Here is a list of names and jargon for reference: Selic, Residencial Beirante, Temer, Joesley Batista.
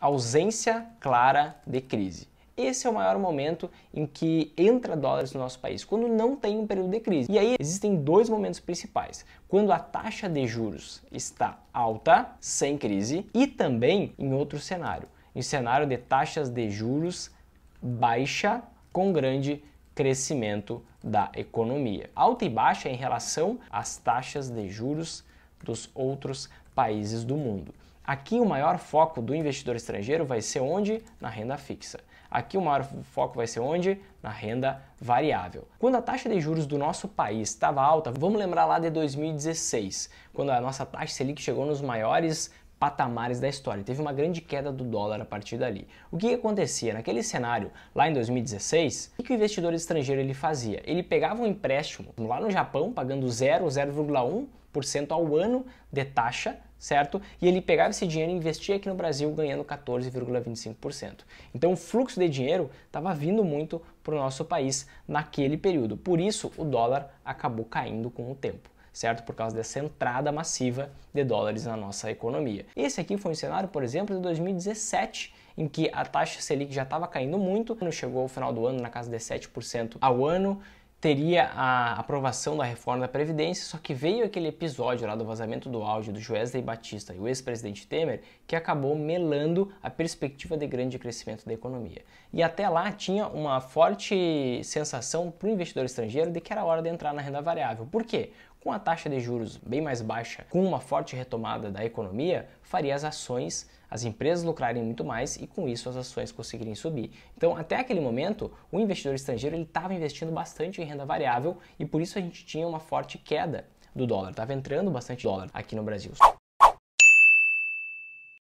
ausência clara de crise. Esse é o maior momento em que entra dólares no nosso país, quando não tem um período de crise. E aí existem dois momentos principais: quando a taxa de juros está alta, sem crise, e também em outro cenário, em cenário de taxas de juros baixa com grande crescimento da economia. Alta e baixa em relação às taxas de juros dos outros países do mundo. Aqui o maior foco do investidor estrangeiro vai ser onde? Na renda fixa. Aqui o maior foco vai ser onde? Na renda variável. Quando a taxa de juros do nosso país estava alta, vamos lembrar lá de 2016, quando a nossa taxa Selic chegou nos maiores patamares da história. Teve uma grande queda do dólar a partir dali. O que acontecia? Naquele cenário, lá em 2016, o que o investidor estrangeiro ele fazia? Ele pegava um empréstimo lá no Japão, pagando 0,1% ao ano de taxa, certo? E ele pegava esse dinheiro e investia aqui no Brasil, ganhando 14,25%. Então o fluxo de dinheiro estava vindo muito para o nosso país naquele período. Por isso, o dólar acabou caindo com o tempo, certo? Por causa dessa entrada massiva de dólares na nossa economia. Esse aqui foi um cenário, por exemplo, de 2017, em que a taxa Selic já estava caindo muito, quando chegou ao final do ano na casa de 7% ao ano, teria a aprovação da reforma da Previdência, só que veio aquele episódio lá do vazamento do áudio do Joesley Batista e o ex-presidente Temer, que acabou melando a perspectiva de grande crescimento da economia. E até lá tinha uma forte sensação para o investidor estrangeiro de que era hora de entrar na renda variável. Por quê? Com a taxa de juros bem mais baixa, com uma forte retomada da economia, faria as ações, as empresas lucrarem muito mais e com isso as ações conseguirem subir. Então, até aquele momento, o investidor estrangeiro ele estava investindo bastante em renda variável e por isso a gente tinha uma forte queda do dólar, estava entrando bastante dólar aqui no Brasil.